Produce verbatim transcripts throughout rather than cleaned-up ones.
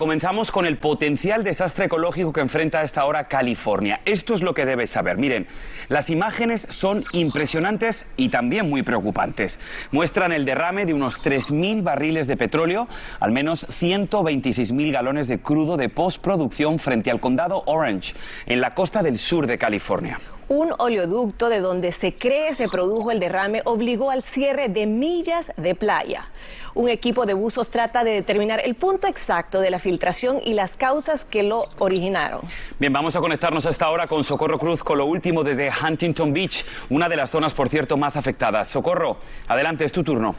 Comenzamos con el potencial desastre ecológico que enfrenta a esta hora California. Esto es lo que debes saber. Miren, las imágenes son impresionantes y también muy preocupantes. Muestran el derrame de unos tres mil barriles de petróleo, al menos ciento veintiséis mil galones de crudo de postproducción frente al condado Orange, en la costa del sur de California. Un oleoducto de donde se cree se produjo el derrame obligó al cierre de millas de playa. Un equipo de buzos trata de determinar el punto exacto de la filtración y las causas que lo originaron. Bien, vamos a conectarnos a esta hora con Socorro Cruz con lo último desde Huntington Beach, una de las zonas, por cierto, más afectadas. Socorro, adelante, es tu turno.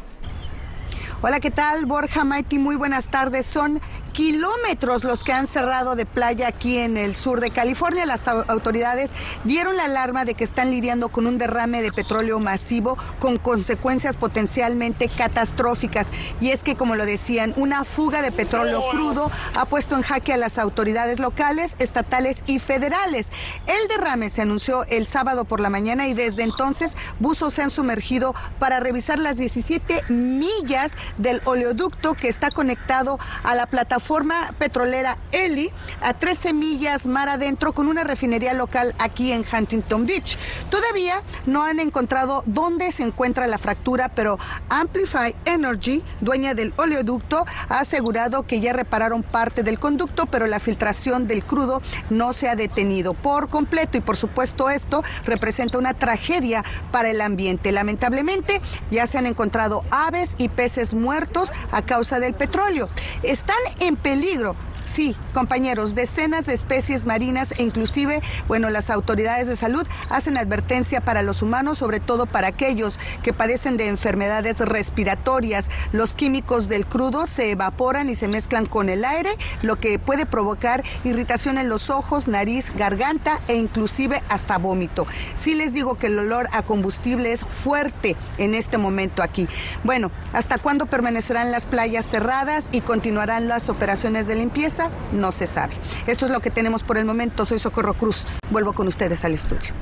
Hola, ¿qué tal, Borja, Maity? Muy buenas tardes. Son kilómetros los que han cerrado de playa aquí en el sur de California. Las autoridades dieron la alarma de que están lidiando con un derrame de petróleo masivo con consecuencias potencialmente catastróficas. Y es que, como lo decían, una fuga de petróleo crudo ha puesto en jaque a las autoridades locales, estatales y federales. El derrame se anunció el sábado por la mañana y desde entonces buzos se han sumergido para revisar las diecisiete millas del oleoducto que está conectado a la plataforma petrolera Eli a trece millas mar adentro con una refinería local aquí en Huntington Beach. Todavía no han encontrado dónde se encuentra la fractura, pero Amplify Energy, dueña del oleoducto, ha asegurado que ya repararon parte del conducto, pero la filtración del crudo no se ha detenido por completo y, por supuesto, esto representa una tragedia para el ambiente. Lamentablemente, ya se han encontrado aves y peces muertos a causa del petróleo. Están en peligro, sí, compañeros, decenas de especies marinas e inclusive, bueno, las autoridades de salud hacen advertencia para los humanos, sobre todo para aquellos que padecen de enfermedades respiratorias. Los químicos del crudo se evaporan y se mezclan con el aire, lo que puede provocar irritación en los ojos, nariz, garganta e inclusive hasta vómito. Sí les digo que el olor a combustible es fuerte en este momento aquí. Bueno, ¿hasta cuándo permanecerán las playas cerradas y continuarán las operaciones de limpieza? No se sabe. Esto es lo que tenemos por el momento. Soy Socorro Cruz. Vuelvo con ustedes al estudio.